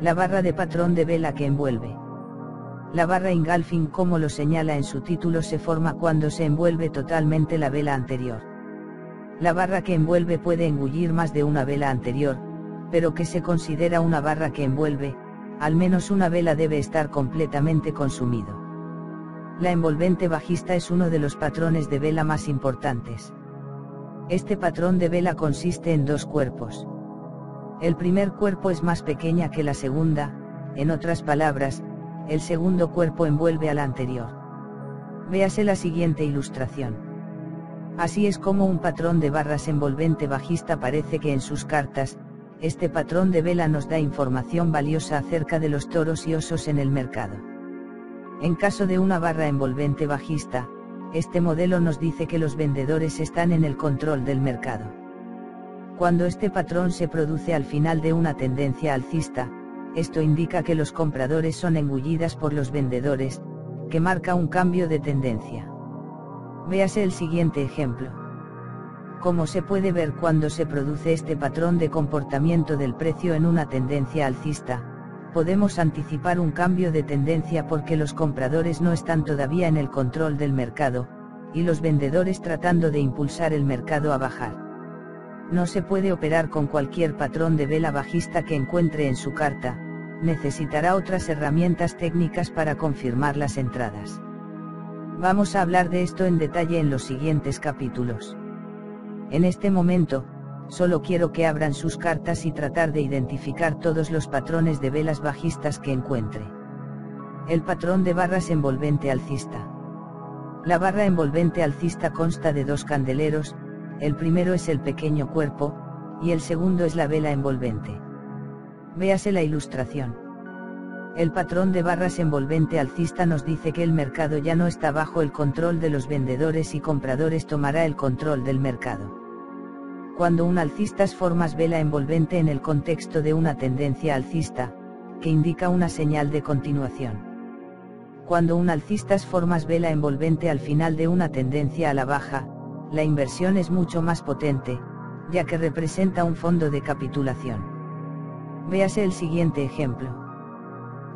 La barra de patrón de vela que envuelve. La barra ingolfing, como lo señala en su título, se forma cuando se envuelve totalmente la vela anterior. La barra que envuelve puede engullir más de una vela anterior, pero que se considera una barra que envuelve, al menos una vela debe estar completamente consumido. La envolvente bajista es uno de los patrones de vela más importantes. Este patrón de vela consiste en dos cuerpos. El primer cuerpo es más pequeña que la segunda, en otras palabras, el segundo cuerpo envuelve al anterior. Véase la siguiente ilustración. Así es como un patrón de barras envolvente bajista parece que en sus cartas. Este patrón de vela nos da información valiosa acerca de los toros y osos en el mercado. En caso de una barra envolvente bajista, este modelo nos dice que los vendedores están en el control del mercado. Cuando este patrón se produce al final de una tendencia alcista, esto indica que los compradores son engullidas por los vendedores, que marca un cambio de tendencia. Véase el siguiente ejemplo. Como se puede ver, cuando se produce este patrón de comportamiento del precio en una tendencia alcista, podemos anticipar un cambio de tendencia porque los compradores no están todavía en el control del mercado, y los vendedores tratando de impulsar el mercado a bajar. No se puede operar con cualquier patrón de vela bajista que encuentre en su carta, necesitará otras herramientas técnicas para confirmar las entradas. Vamos a hablar de esto en detalle en los siguientes capítulos. En este momento, solo quiero que abran sus cartas y tratar de identificar todos los patrones de velas bajistas que encuentre. El patrón de barras envolvente alcista. La barra envolvente alcista consta de dos candeleros. El primero es el pequeño cuerpo, y el segundo es la vela envolvente. Véase la ilustración. El patrón de barras envolvente alcista nos dice que el mercado ya no está bajo el control de los vendedores y compradores tomará el control del mercado. Cuando un alcista forma vela envolvente en el contexto de una tendencia alcista, que indica una señal de continuación. Cuando un alcista forma vela envolvente al final de una tendencia a la baja, la inversión es mucho más potente, ya que representa un fondo de capitulación. Véase el siguiente ejemplo.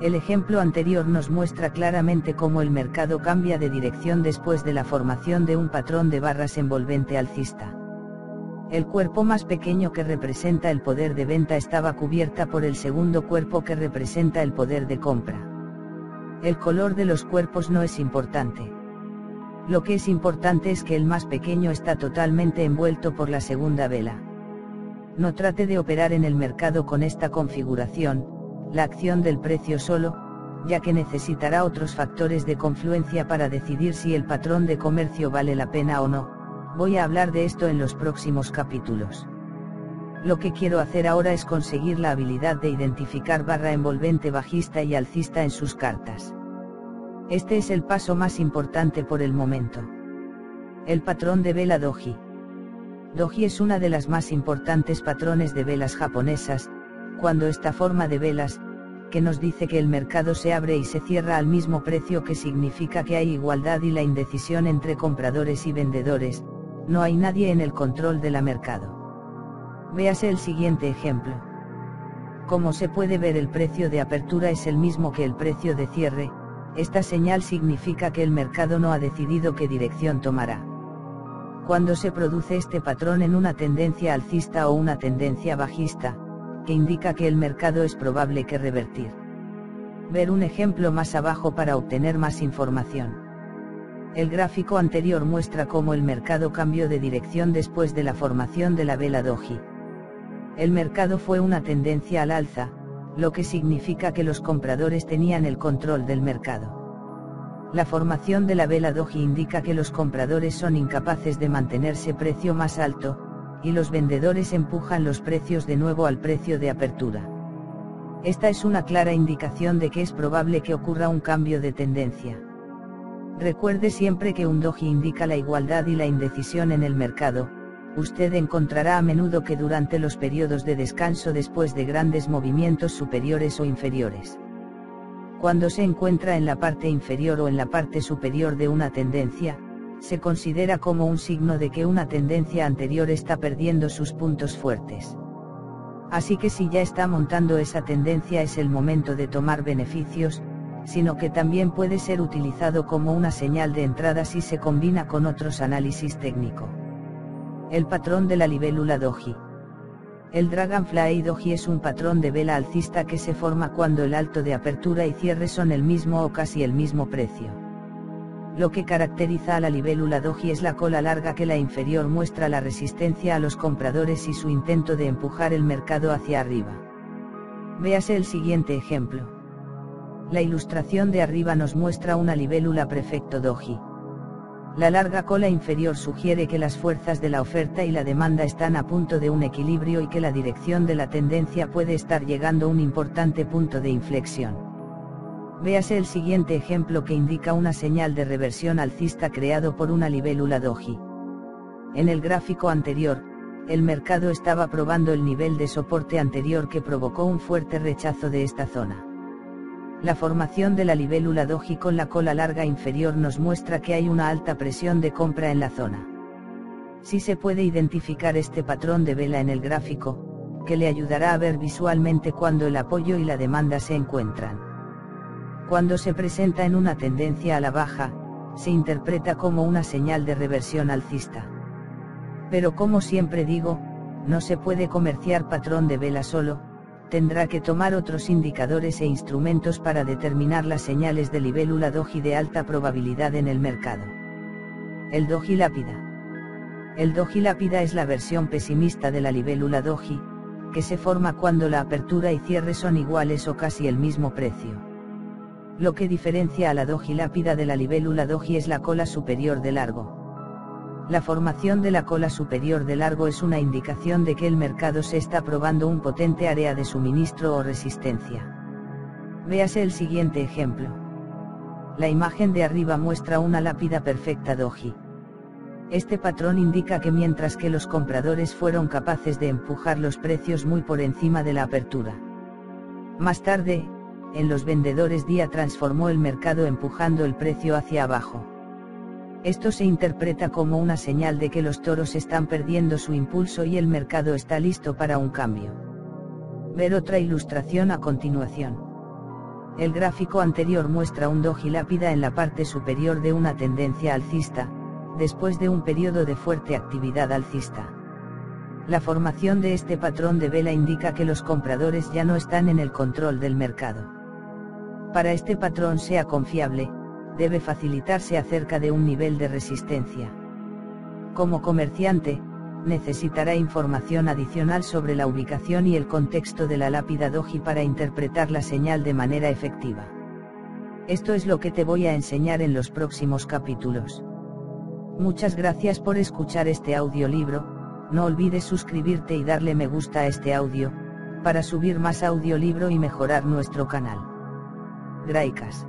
El ejemplo anterior nos muestra claramente cómo el mercado cambia de dirección después de la formación de un patrón de barras envolvente alcista. El cuerpo más pequeño, que representa el poder de venta, estaba cubierta por el segundo cuerpo, que representa el poder de compra. El color de los cuerpos no es importante. Lo que es importante es que el más pequeño está totalmente envuelto por la segunda vela. No trate de operar en el mercado con esta configuración, la acción del precio solo, ya que necesitará otros factores de confluencia para decidir si el patrón de comercio vale la pena o no. Voy a hablar de esto en los próximos capítulos. Lo que quiero hacer ahora es conseguir la habilidad de identificar barra envolvente bajista y alcista en sus cartas. Este es el paso más importante por el momento. El patrón de vela doji. Doji es una de las más importantes patrones de velas japonesas, cuando esta forma de velas, que nos dice que el mercado se abre y se cierra al mismo precio, que significa que hay igualdad y la indecisión entre compradores y vendedores, no hay nadie en el control del mercado. Véase el siguiente ejemplo. Como se puede ver, el precio de apertura es el mismo que el precio de cierre. Esta señal significa que el mercado no ha decidido qué dirección tomará. Cuando se produce este patrón en una tendencia alcista o una tendencia bajista, que indica que el mercado es probable que revertir. Ver un ejemplo más abajo para obtener más información. El gráfico anterior muestra cómo el mercado cambió de dirección después de la formación de la vela doji. El mercado fue una tendencia al alza, lo que significa que los compradores tenían el control del mercado. La formación de la vela doji indica que los compradores son incapaces de mantenerse precio más alto, y los vendedores empujan los precios de nuevo al precio de apertura. Esta es una clara indicación de que es probable que ocurra un cambio de tendencia. Recuerde siempre que un doji indica la igualdad y la indecisión en el mercado, usted encontrará a menudo que durante los periodos de descanso después de grandes movimientos superiores o inferiores, cuando se encuentra en la parte inferior o en la parte superior de una tendencia, se considera como un signo de que una tendencia anterior está perdiendo sus puntos fuertes. Así que si ya está montando esa tendencia es el momento de tomar beneficios, sino que también puede ser utilizado como una señal de entrada si se combina con otros análisis técnico. El patrón de la libélula doji. El Dragonfly Doji es un patrón de vela alcista que se forma cuando el alto de apertura y cierre son el mismo o casi el mismo precio. Lo que caracteriza a la libélula Doji es la cola larga que la inferior muestra la resistencia a los compradores y su intento de empujar el mercado hacia arriba. Véase el siguiente ejemplo. La ilustración de arriba nos muestra una libélula Prefecto Doji. La larga cola inferior sugiere que las fuerzas de la oferta y la demanda están a punto de un equilibrio y que la dirección de la tendencia puede estar llegando a un importante punto de inflexión. Véase el siguiente ejemplo que indica una señal de reversión alcista creado por una libélula doji. En el gráfico anterior, el mercado estaba probando el nivel de soporte anterior que provocó un fuerte rechazo de esta zona. La formación de la libélula doji con la cola larga inferior nos muestra que hay una alta presión de compra en la zona. Si se puede identificar este patrón de vela en el gráfico, que le ayudará a ver visualmente cuando el apoyo y la demanda se encuentran. Cuando se presenta en una tendencia a la baja, se interpreta como una señal de reversión alcista. Pero como siempre digo, no se puede comerciar patrón de vela solo, tendrá que tomar otros indicadores e instrumentos para determinar las señales de libélula doji de alta probabilidad en el mercado. El doji lápida. El doji lápida es la versión pesimista de la libélula doji, que se forma cuando la apertura y cierre son iguales o casi el mismo precio. Lo que diferencia a la doji lápida de la libélula doji es la cola superior de largo. La formación de la cola superior de largo es una indicación de que el mercado se está probando un potente área de suministro o resistencia. Véase el siguiente ejemplo. La imagen de arriba muestra una lápida perfecta doji. Este patrón indica que mientras que los compradores fueron capaces de empujar los precios muy por encima de la apertura, más tarde, en los vendedores día transformó el mercado empujando el precio hacia abajo. Esto se interpreta como una señal de que los toros están perdiendo su impulso y el mercado está listo para un cambio. Ver otra ilustración a continuación. El gráfico anterior muestra un doji lápida en la parte superior de una tendencia alcista, después de un periodo de fuerte actividad alcista. La formación de este patrón de vela indica que los compradores ya no están en el control del mercado. Para este patrón sea confiable, debe facilitarse acerca de un nivel de resistencia. Como comerciante, necesitará información adicional sobre la ubicación y el contexto de la lápida doji para interpretar la señal de manera efectiva. Esto es lo que te voy a enseñar en los próximos capítulos. Muchas gracias por escuchar este audiolibro, no olvides suscribirte y darle me gusta a este audio, para subir más audiolibro y mejorar nuestro canal. Gracias.